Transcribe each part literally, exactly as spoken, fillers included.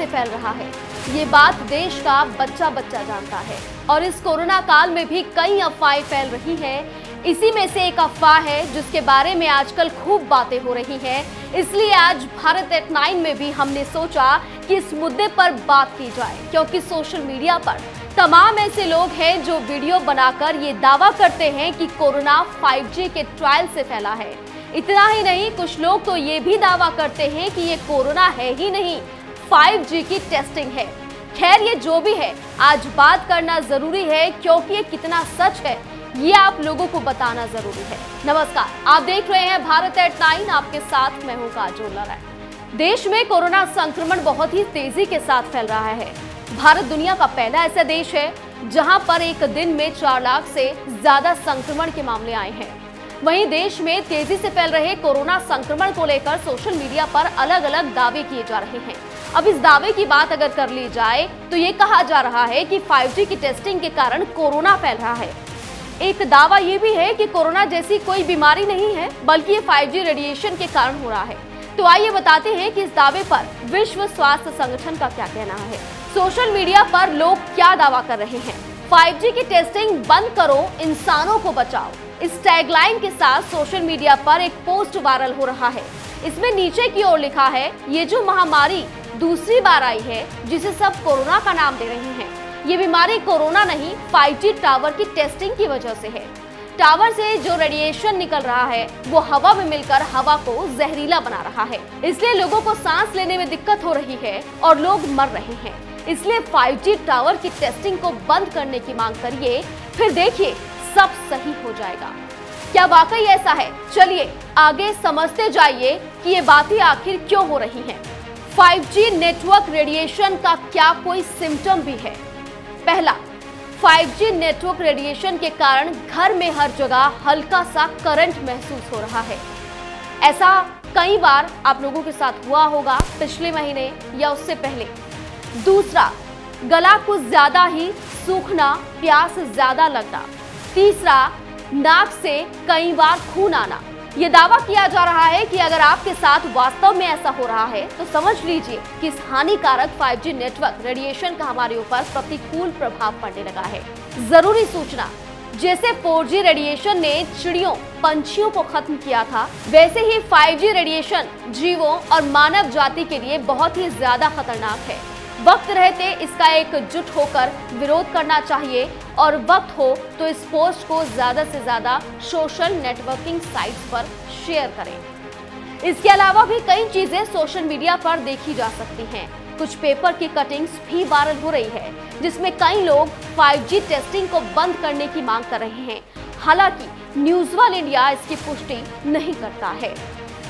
से फैल रहा है, ये बात देश का बच्चा बच्चा जानता है। और इस कोरोना काल में भी कई अफवाहें फैल रही हैं। इसी में से एक अफवाह है जिसके बारे में आजकल खूब बातें हो रही हैं, इसलिए आज भारत एट नाइन में भी हमने सोचा कि इस मुद्दे पर बात की जाए, क्योंकि सोशल मीडिया पर तमाम ऐसे लोग हैं जो वीडियो बनाकर ये दावा करते हैं कि कोरोना फाइव जी के ट्रायल से फैला है। इतना ही नहीं, कुछ लोग तो ये भी दावा करते हैं कि ये कोरोना है ही नहीं, फाइव जी की टेस्टिंग है। खैर, ये जो भी है, आज बात करना जरूरी है क्योंकि ये कितना सच है ये आप लोगों को बताना जरूरी है। नमस्कार, आप देख रहे हैं भारत एट नाइन, आपके साथ मैं हूँ काजोल नारायण। देश में कोरोना संक्रमण बहुत ही तेजी के साथ फैल रहा है। भारत दुनिया का पहला ऐसा देश है जहां पर एक दिन में चार लाख से ज्यादा संक्रमण के मामले आए हैं। वहीं देश में तेजी से फैल रहे कोरोना संक्रमण को लेकर सोशल मीडिया पर अलग अलग दावे किए जा रहे हैं। अब इस दावे की बात अगर कर ली जाए तो ये कहा जा रहा है कि फाइव जी की टेस्टिंग के कारण कोरोना फैल रहा है। एक दावा ये भी है कि कोरोना जैसी कोई बीमारी नहीं है, बल्कि ये फाइव जी रेडिएशन के कारण हो रहा है। तो आइए बताते हैं कि इस दावे पर विश्व स्वास्थ्य संगठन का क्या कहना है। सोशल मीडिया पर लोग क्या दावा कर रहे हैं? फाइव जी की टेस्टिंग बंद करो, इंसानों को बचाओ, इस टैगलाइन के साथ सोशल मीडिया पर एक पोस्ट वायरल हो रहा है। इसमें नीचे की ओर लिखा है, ये जो महामारी दूसरी बार आई है जिसे सब कोरोना का नाम दे रहे हैं, ये बीमारी कोरोना नहीं फाइव जी टावर की टेस्टिंग की वजह से है। टावर से जो रेडिएशन निकल रहा है वो हवा में मिलकर हवा को जहरीला बना रहा है, इसलिए लोगों को सांस लेने में दिक्कत हो रही है और लोग मर रहे हैं। इसलिए फाइव जी टावर की टेस्टिंग को बंद करने की मांग करिए, फिर देखिए सब सही हो जाएगा। क्या वाकई ऐसा है? चलिए आगे समझते जाइए कि ये बातें आखिर क्यों हो रही हैं। फाइव जी नेटवर्क रेडिएशन का क्या कोई सिम्टम भी है? पहला, फाइव जी नेटवर्क रेडिएशन के कारण घर में हर जगह हल्का सा करंट महसूस हो रहा है। ऐसा कई बार आप लोगों के साथ हुआ होगा पिछले महीने या उससे पहले। दूसरा, गला कुछ ज्यादा ही सूखना, प्यास ज्यादा लगना। तीसरा, नाक से कई बार खून आना। ये दावा किया जा रहा है कि अगर आपके साथ वास्तव में ऐसा हो रहा है तो समझ लीजिए कि इस हानिकारक फाइव जी नेटवर्क रेडिएशन का हमारे ऊपर प्रतिकूल प्रभाव पड़ने लगा है। जरूरी सूचना, जैसे फोर जी रेडिएशन ने चिड़ियों, पंछियों को खत्म किया था, वैसे ही फाइव जी रेडिएशन जीवों और मानव जाति के लिए बहुत ही ज्यादा खतरनाक है। वक्त रहते इसका एकजुट होकर विरोध करना चाहिए और वक्त हो तो इस पोस्ट को ज्यादा से ज्यादा सोशल नेटवर्किंग साइट्स पर शेयर करें। इसके अलावा भी कई चीजें सोशल मीडिया पर देखी जा सकती हैं। कुछ पेपर की कटिंग्स भी वायरल हो रही है जिसमें कई लोग फाइव जी टेस्टिंग को बंद करने की मांग कर रहे हैं। हालांकि न्यूज वर्ल्ड इंडिया इसकी पुष्टि नहीं करता है।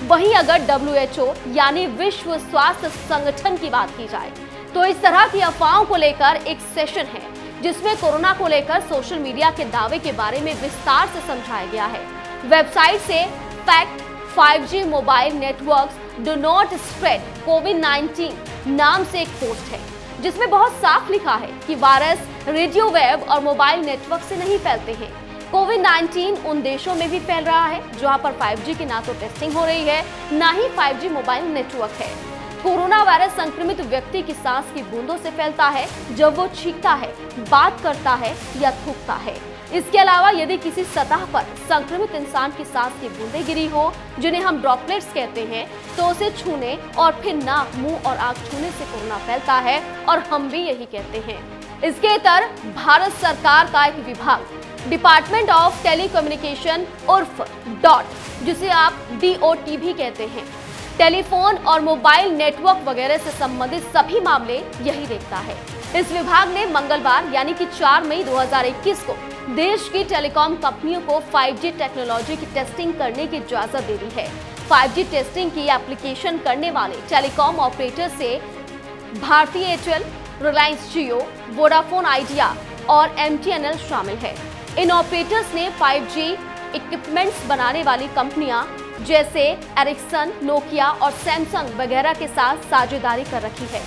वहीं अगर डब्ल्यू एच ओ यानी विश्व स्वास्थ्य संगठन की बात की जाए तो इस तरह की अफवाहों को लेकर एक सेशन है जिसमें कोरोना को लेकर सोशल मीडिया के दावे के बारे में विस्तार से समझाया गया है। वेबसाइट से fact five G mobile networks do not spread covid nineteen नाम से एक पोस्ट है जिसमें बहुत साफ लिखा है कि वायरस रेडियो वेव और मोबाइल नेटवर्क से नहीं फैलते हैं। कोविड नाइनटीन उन देशों में भी फैल रहा है जहां पर फाइव जी की ना तो टेस्टिंग हो रही है, ना ही फाइव जी मोबाइल नेटवर्क है। कोरोना वायरस संक्रमित व्यक्ति की सांस की बूंदों से फैलता है जब वो छींकता है, बात करता है या थूकता है। इसके अलावा यदि किसी सतह पर संक्रमित इंसान की सांस की बूंदें गिरी हो, जिन्हें हम ड्रॉपलेट्स कहते हैं, तो उसे छूने और फिर नाक, मुंह और आंख छूने से कोरोना फैलता है और हम भी यही कहते हैं। इसके इतर भारत सरकार का एक विभाग डिपार्टमेंट ऑफ टेली कम्युनिकेशन उर्फ डॉट, जिसे आप डी ओ टी भी कहते हैं, टेलीफोन और मोबाइल नेटवर्क वगैरह से संबंधित सभी मामले यही देखता है। इस विभाग ने मंगलवार यानी कि चार मई दो हज़ार इक्कीस को देश की टेलीकॉम कंपनियों को फाइव जी टेक्नोलॉजी की टेस्टिंग करने की इजाजत दे दी है। फाइव जी टेस्टिंग की एप्लीकेशन करने वाले टेलीकॉम ऑपरेटर से भारतीय Airtel, Reliance Jio, Vodafone Idea और एम टी एन एल शामिल है। इन ऑपरेटर्स ने फाइव जी इक्विपमेंट्स बनाने वाली कंपनियां जैसे एरिक्सन, नोकिया और सैमसंग वगैरह के साथ साझेदारी कर रखी है।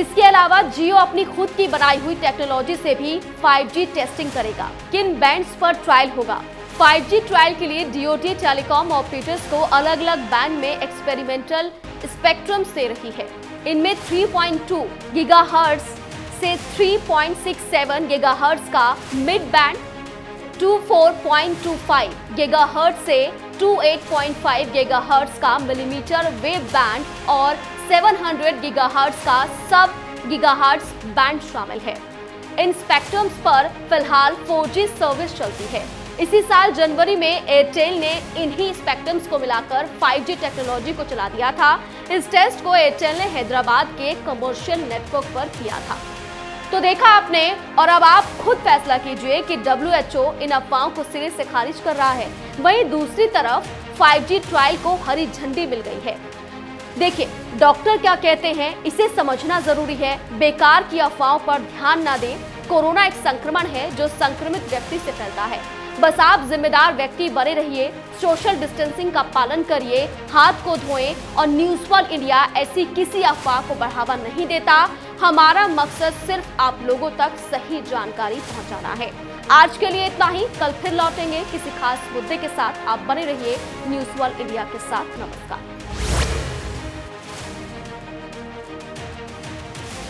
इसके अलावा जियो अपनी खुद की बनाई हुई टेक्नोलॉजी से भी फाइव जी टेस्टिंग करेगा। किन बैंड्स पर ट्रायल होगा? फाइव जी ट्रायल के लिए D O T telecom operators को अलग अलग बैंड में एक्सपेरिमेंटल स्पेक्ट्रम्स दे रही है। इनमें थ्री पॉइंट टू गीगाहर्ट्ज से three point six seven gigahertz का मिड बैंड, चौबीस पॉइंट दो पाँच गीगाहर्ट्ज से अट्ठाईस पॉइंट पाँच गीगाहर्ट्ज का मिलीमीटर वेव बैंड और सात सौ गीगाहर्ट्ज का सब गीगाहर्ट्ज बैंड शामिल है। इन स्पेक्ट्रम्स पर फिलहाल फोर जी सर्विस चलती है। इसी साल जनवरी में एयरटेल ने इन्हीं स्पेक्ट्रम्स को मिलाकर फाइव जी टेक्नोलॉजी को चला दिया था। इस टेस्ट को एयरटेल ने हैदराबाद के कमर्शियल नेटवर्क पर किया था। तो देखा आपने, और अब आप खुद फैसला कीजिए कि डब्ल्यू एच ओ इन अफवाहों को सिरे से खारिज कर रहा है, वहीं दूसरी तरफ फाइव जी ट्रायल को हरी झंडी मिल गई है। देखिए, डॉक्टर क्या कहते हैं इसे समझना जरूरी है। बेकार की अफवाहों पर ध्यान ना दें। कोरोना एक संक्रमण है जो संक्रमित व्यक्ति से फैलता है। बस आप जिम्मेदार व्यक्ति बने रहिए, सोशल डिस्टेंसिंग का पालन करिए, हाथ को धोएं और न्यूज वर्ल्ड इंडिया ऐसी किसी अफवाह को बढ़ावा नहीं देता। हमारा मकसद सिर्फ आप लोगों तक सही जानकारी पहुंचाना है। आज के लिए इतना ही, कल फिर लौटेंगे किसी खास मुद्दे के साथ। आप बने रहिए न्यूज वर्ल्ड इंडिया के साथ। नमस्कार।